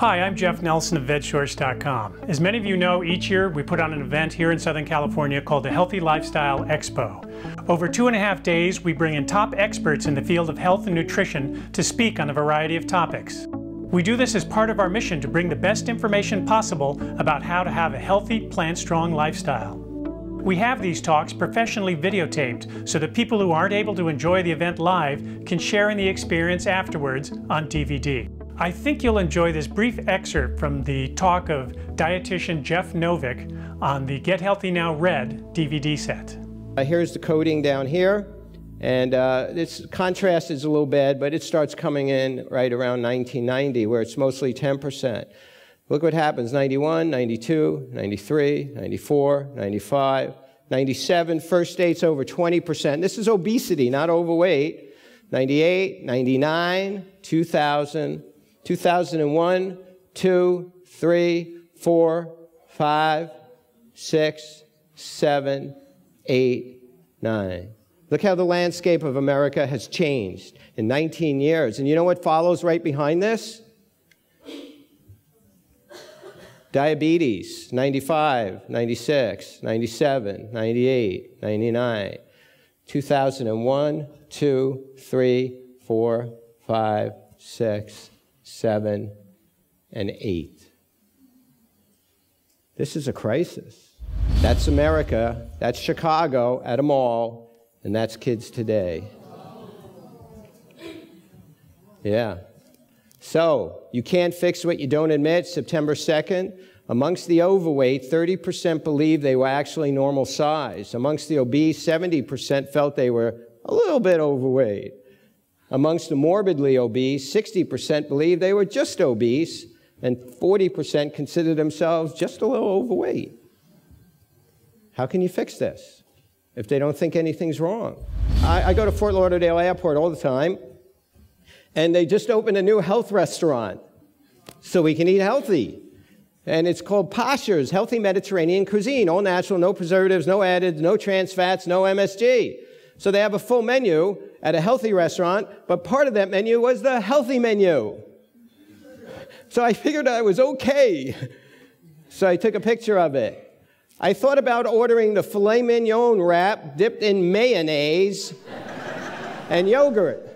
Hi, I'm Jeff Nelson of VegSource.com. As many of you know, each year we put on an event here in Southern California called the Healthy Lifestyle Expo. Over 2.5 days, we bring in top experts in the field of health and nutrition to speak on a variety of topics. We do this as part of our mission to bring the best information possible about how to have a healthy, plant-strong lifestyle. We have these talks professionally videotaped so that people who aren't able to enjoy the event live can share in the experience afterwards on DVD. I think you'll enjoy this brief excerpt from the talk of dietitian Jeff Novick on the Get Healthy Now Red DVD set. Here's the coating down here, and this contrast is a little bad, but it starts coming in right around 1990, where it's mostly 10%. Look what happens, 91, 92, 93, 94, 95, 97, first date's over 20%. This is obesity, not overweight. 98, 99, 2000, 2001, 2, 3, 4, 5, 6, 7, 8, 9. Look how the landscape of America has changed in 19 years. And you know what follows right behind this? Diabetes, 95, 96, 97, 98, 99, 2001, 2, 3, 4, 5, 6, 7, and 8. This is a crisis. That's America, that's Chicago at a mall, and that's kids today. Yeah. So, you can't fix what you don't admit, September 2nd. Amongst the overweight, 30% believe they were actually normal size. Amongst the obese, 70% felt they were a little bit overweight. Amongst the morbidly obese, 60% believe they were just obese, and 40% consider themselves just a little overweight. How can you fix this if they don't think anything's wrong? I go to Fort Lauderdale Airport all the time, and they just opened a new health restaurant so we can eat healthy. And it's called Pastures, Healthy Mediterranean Cuisine, all natural, no preservatives, no added, no trans fats, no MSG. So they have a full menu at a healthy restaurant, but part of that menu was the healthy menu. So I figured I was okay. So I took a picture of it. I thought about ordering the filet mignon wrap dipped in mayonnaise and yogurt.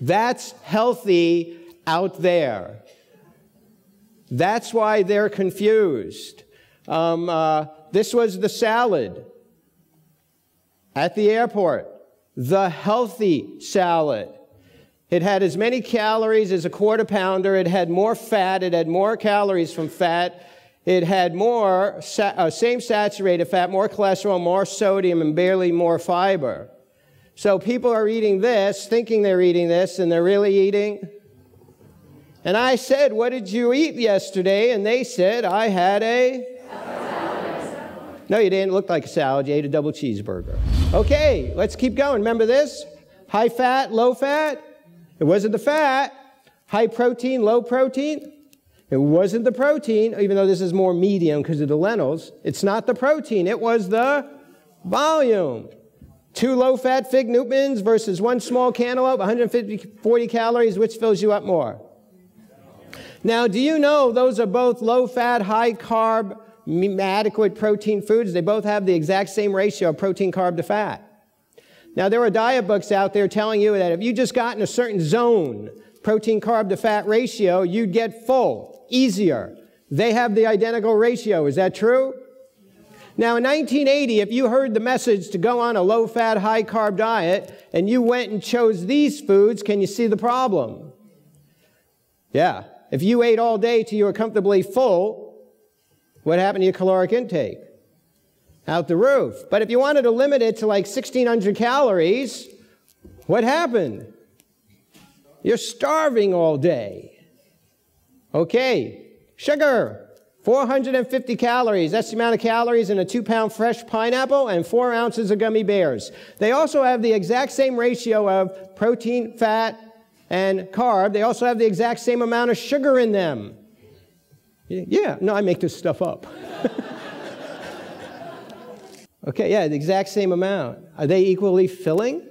That's healthy out there. That's why they're confused. This was the salad at the airport, the healthy salad. It had as many calories as a quarter pounder. It had more fat. It had more calories from fat. It had more, same saturated fat, more cholesterol, more sodium, and barely more fiber. So people are eating this, thinking they're eating this, and they're really eating. And I said, what did you eat yesterday? And they said, I had a salad. No, you didn't look like a salad. You ate a double cheeseburger. Okay, let's keep going. Remember this? High fat, low fat? It wasn't the fat. High protein, low protein? It wasn't the protein, even though this is more medium because of the lentils. It's not the protein. It was the volume. 2 low-fat fig Newtons versus 1 small cantaloupe, 140 calories, which fills you up more? Now, do you know those are both low-fat, high-carb, adequate protein foods? They both have the exact same ratio of protein, carb to fat. Now, there are diet books out there telling you that if you just got in a certain zone, protein, carb to fat ratio, you'd get full, easier. They have the identical ratio. Is that true? Now, in 1980, if you heard the message to go on a low-fat, high-carb diet, and you went and chose these foods, can you see the problem? Yeah. If you ate all day till you were comfortably full, what happened to your caloric intake? Out the roof. But if you wanted to limit it to like 1,600 calories, what happened? You're starving all day. Okay. Sugar. 450 calories, that's the amount of calories in a 2-pound fresh pineapple and 4 ounces of gummy bears. They also have the exact same ratio of protein, fat, and carb. They also have the exact same amount of sugar in them. Yeah, no, I make this stuff up. Okay, yeah, the exact same amount. Are they equally filling?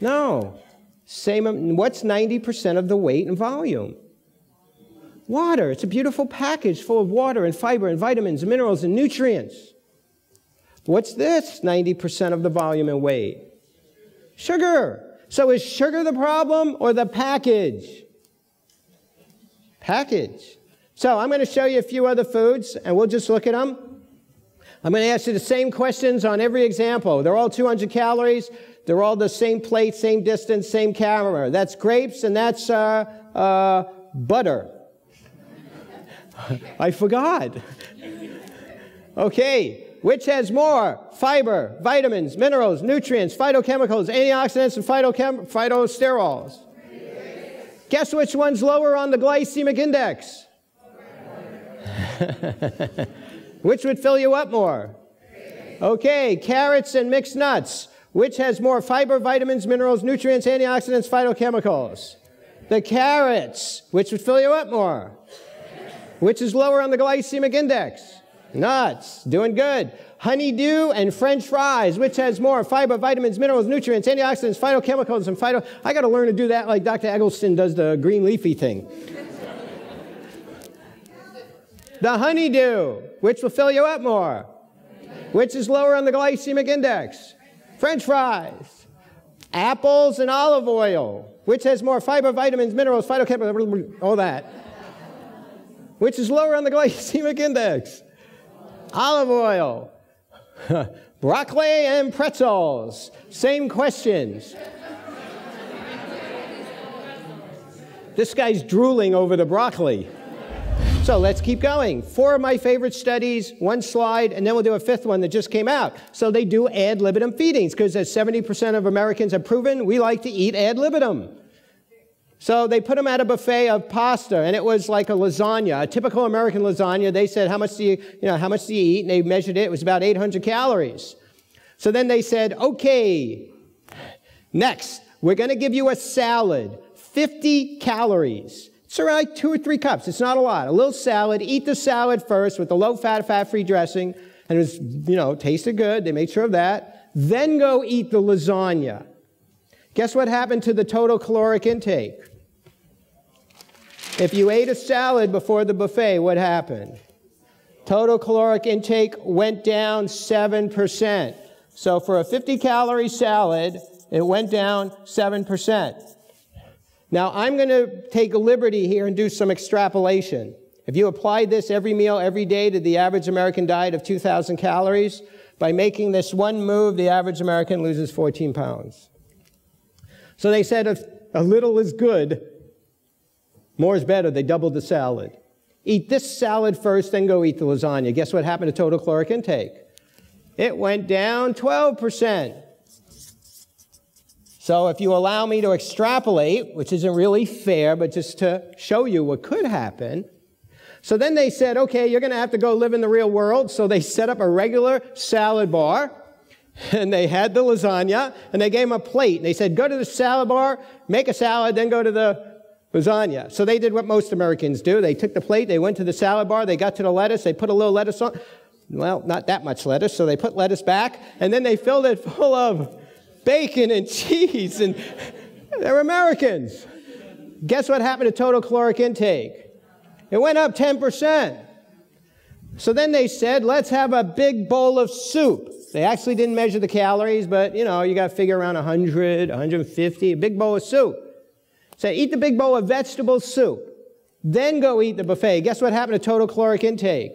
No. Same. What's 90% of the weight and volume? Water. It's a beautiful package full of water and fiber and vitamins and minerals and nutrients. What's this 90% of the volume and weight? Sugar. So is sugar the problem or the package? Package. So I'm going to show you a few other foods, and we'll just look at them. I'm going to ask you the same questions on every example. They're all 200 calories. They're all the same plate, same distance, same camera. That's grapes, and that's butter. I forgot. Okay. Which has more? Fiber, vitamins, minerals, nutrients, phytochemicals, antioxidants, and phytosterols. Guess which one's lower on the glycemic index? Which would fill you up more? Okay, carrots and mixed nuts. Which has more fiber, vitamins, minerals, nutrients, antioxidants, phytochemicals? The carrots. Which would fill you up more? Which is lower on the glycemic index? Nuts. Doing good. Honeydew and French fries. Which has more fiber, vitamins, minerals, nutrients, antioxidants, phytochemicals, and I got to learn to do that like Dr. Eggleston does the green leafy thing. The honeydew. Which will fill you up more? Which is lower on the glycemic index? French fries. Apples and olive oil. Which has more fiber, vitamins, minerals, phytochemicals, all that. Which is lower on the glycemic index? Olive oil. Broccoli and pretzels. Same questions. This guy's drooling over the broccoli. So let's keep going. 4 of my favorite studies, 1 slide, and then we'll do a 5th one that just came out. So they do ad libitum feedings because as 70% of Americans have proven, we like to eat ad libitum. So they put them at a buffet of pasta, and it was like a lasagna, a typical American lasagna. They said, how much do you eat? And they measured it. It was about 800 calories. So then they said, okay, next, we're going to give you a salad, 50 calories. It's around like 2 or 3 cups. It's not a lot. A little salad. Eat the salad first with the low-fat, fat-free dressing. And it was, you know, tasted good. They made sure of that. Then go eat the lasagna. Guess what happened to the total caloric intake? If you ate a salad before the buffet, what happened? Total caloric intake went down 7%. So for a 50-calorie salad, it went down 7%. Now, I'm going to take a liberty here and do some extrapolation. If you applied this every meal, every day to the average American diet of 2,000 calories, by making this one move, the average American loses 14 pounds. So they said, a little is good. More is better. They doubled the salad. Eat this salad first, then go eat the lasagna. Guess what happened to total caloric intake? It went down 12%. So if you allow me to extrapolate, which isn't really fair, but just to show you what could happen. So then they said, okay, you're going to have to go live in the real world. So they set up a regular salad bar. And they had the lasagna, and they gave them a plate. And they said, go to the salad bar, make a salad, then go to the lasagna. So they did what most Americans do. They took the plate, they went to the salad bar, they got to the lettuce, they put a little lettuce on. Well, not that much lettuce, so they put lettuce back. And then they filled it full of bacon and cheese. And they're Americans. Guess what happened to total caloric intake? It went up 10%. So then they said, let's have a big bowl of soup. They actually didn't measure the calories, but, you know, you got to figure around 100, 150, a big bowl of soup. So eat the big bowl of vegetable soup. Then go eat the buffet. Guess what happened to total caloric intake?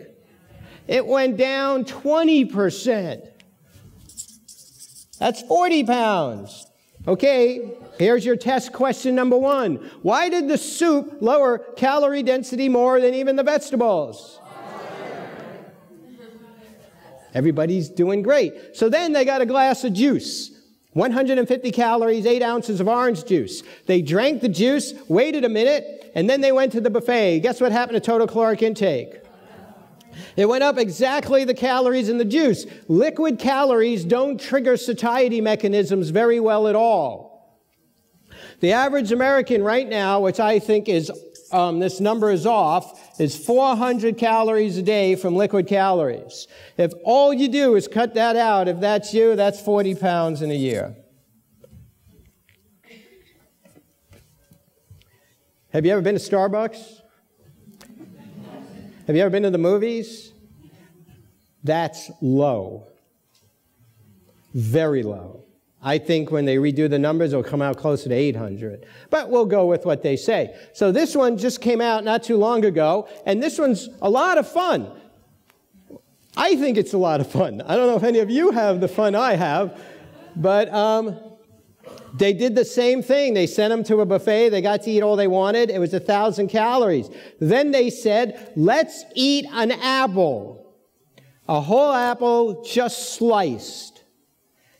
It went down 20%. That's 40 pounds. Okay, here's your test question number 1. Why did the soup lower calorie density more than even the vegetables? Everybody's doing great. So then they got a glass of juice, 150 calories, 8 ounces of orange juice. They drank the juice, waited a minute, and then they went to the buffet. Guess what happened to total caloric intake? It went up exactly the calories in the juice. Liquid calories don't trigger satiety mechanisms very well at all. The average American right now, which I think is, this number is off, is 400 calories a day from liquid calories. If all you do is cut that out, if that's you, that's 40 pounds in a year. Have you ever been to Starbucks? Have you ever been to the movies? That's low. Very low. I think when they redo the numbers, it'll come out closer to 800. But we'll go with what they say. So this one just came out not too long ago, and this one's a lot of fun. I think it's a lot of fun. I don't know if any of you have the fun I have, but they did the same thing. They sent them to a buffet. They got to eat all they wanted. It was 1,000 calories. Then they said, let's eat an apple, a whole apple just sliced.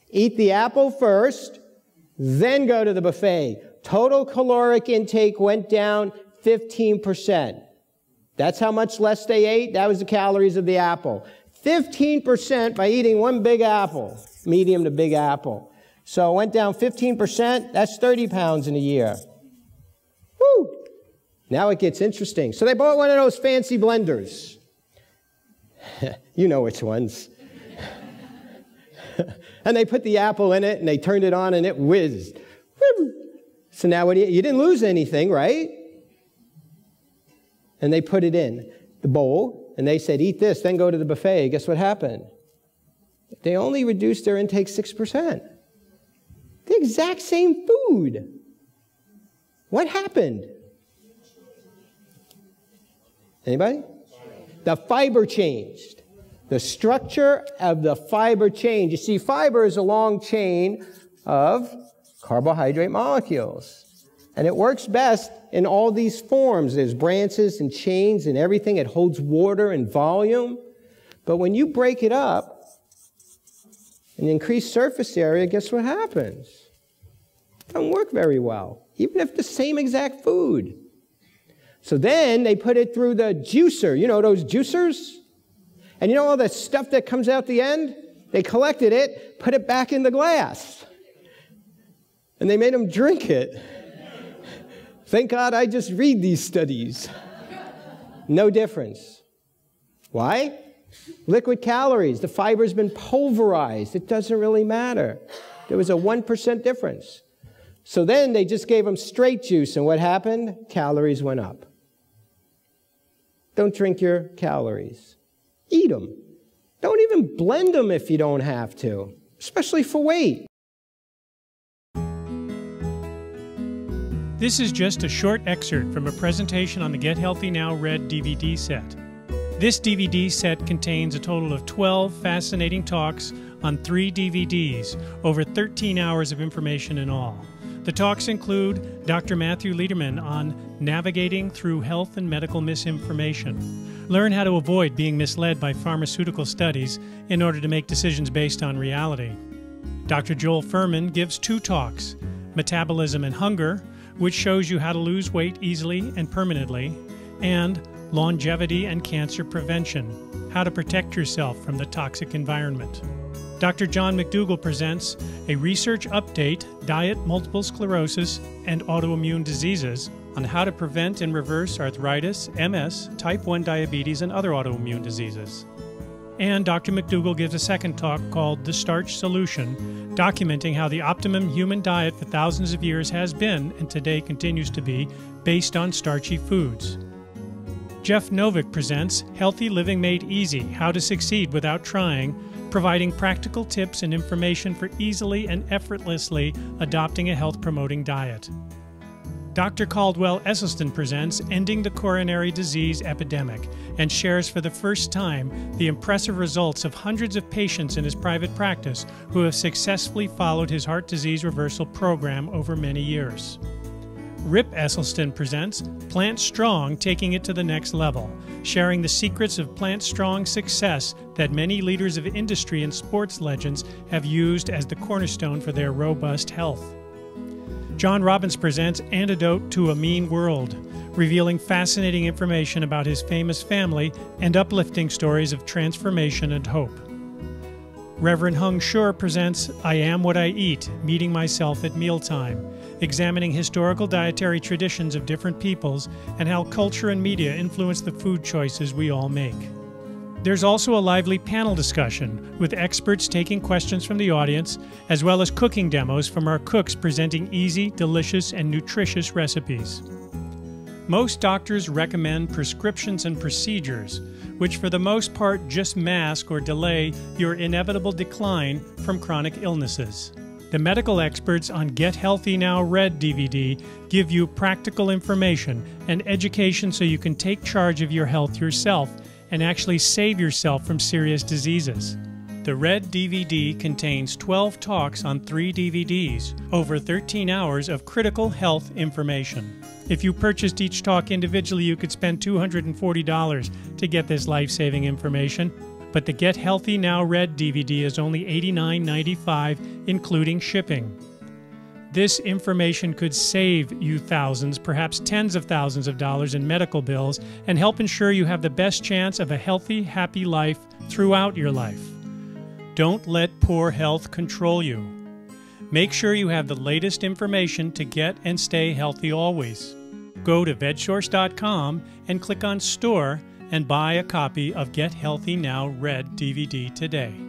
Eat the apple first, then go to the buffet. Total caloric intake went down 15%. That's how much less they ate. That was the calories of the apple. 15% by eating one big apple, medium to big apple. So it went down 15%. That's 30 pounds in a year. Woo! Now it gets interesting. So they bought one of those fancy blenders. You know which ones. And they put the apple in it, and they turned it on, and it whizzed. So now what do you didn't lose anything, right? And they put it in the bowl, and they said, eat this, then go to the buffet. Guess what happened? They only reduced their intake 6%. The exact same food. What happened? Anybody? The fiber changed. The structure of the fiber change. You see, fiber is a long chain of carbohydrate molecules. And it works best in all these forms. There's branches and chains and everything. It holds water and volume. But when you break it up and increase surface area, guess what happens? It doesn't work very well, even if the same exact food. So then they put it through the juicer. You know those juicers? And you know all the stuff that comes out the end? They collected it, put it back in the glass. And they made them drink it. Thank God I just read these studies. No difference. Why? Liquid calories. The fiber's been pulverized. It doesn't really matter. There was a 1% difference. So then they just gave them straight juice. And what happened? Calories went up. Don't drink your calories. Eat them. Don't even blend them if you don't have to, especially for weight. This is just a short excerpt from a presentation on the Get Healthy Now Red DVD set. This DVD set contains a total of 12 fascinating talks on 3 DVDs, over 13 hours of information in all. The talks include Dr. Matthew Lederman on navigating through health and medical misinformation. Learn how to avoid being misled by pharmaceutical studies in order to make decisions based on reality. Dr. Joel Fuhrman gives 2 talks, Metabolism and Hunger, which shows you how to lose weight easily and permanently, and Longevity and Cancer Prevention, how to protect yourself from the toxic environment. Dr. John McDougall presents a research update, Diet, Multiple Sclerosis, and Autoimmune Diseases, on how to prevent and reverse arthritis, MS, type 1 diabetes, and other autoimmune diseases. And Dr. McDougall gives a second talk called The Starch Solution, documenting how the optimum human diet for thousands of years has been, and today continues to be, based on starchy foods. Jeff Novick presents Healthy Living Made Easy, How to Succeed Without Trying, providing practical tips and information for easily and effortlessly adopting a health-promoting diet. Dr. Caldwell Esselstyn presents Ending the Coronary Disease Epidemic and shares for the first time the impressive results of hundreds of patients in his private practice who have successfully followed his heart disease reversal program over many years. Rip Esselstyn presents Plant Strong, Taking It to the Next Level, sharing the secrets of Plant Strong success that many leaders of industry and sports legends have used as the cornerstone for their robust health. John Robbins presents Antidote to a Mean World, revealing fascinating information about his famous family and uplifting stories of transformation and hope. Reverend Hung Shur presents I Am What I Eat, Meeting Myself at Mealtime, examining historical dietary traditions of different peoples and how culture and media influence the food choices we all make. There's also a lively panel discussion with experts taking questions from the audience, as well as cooking demos from our cooks presenting easy, delicious, and nutritious recipes. Most doctors recommend prescriptions and procedures, which for the most part just mask or delay your inevitable decline from chronic illnesses. The medical experts on Get Healthy Now Red DVD give you practical information and education so you can take charge of your health yourself and actually save yourself from serious diseases. The Red DVD contains 12 talks on 3 DVDs, over 13 hours of critical health information. If you purchased each talk individually, you could spend $240 to get this life-saving information. But the Get Healthy Now Red DVD is only $89.95, including shipping. This information could save you thousands, perhaps tens of thousands of dollars in medical bills and help ensure you have the best chance of a healthy, happy life throughout your life. Don't let poor health control you. Make sure you have the latest information to get and stay healthy always. Go to VegSource.com and click on Store and buy a copy of Get Healthy Now Red DVD today.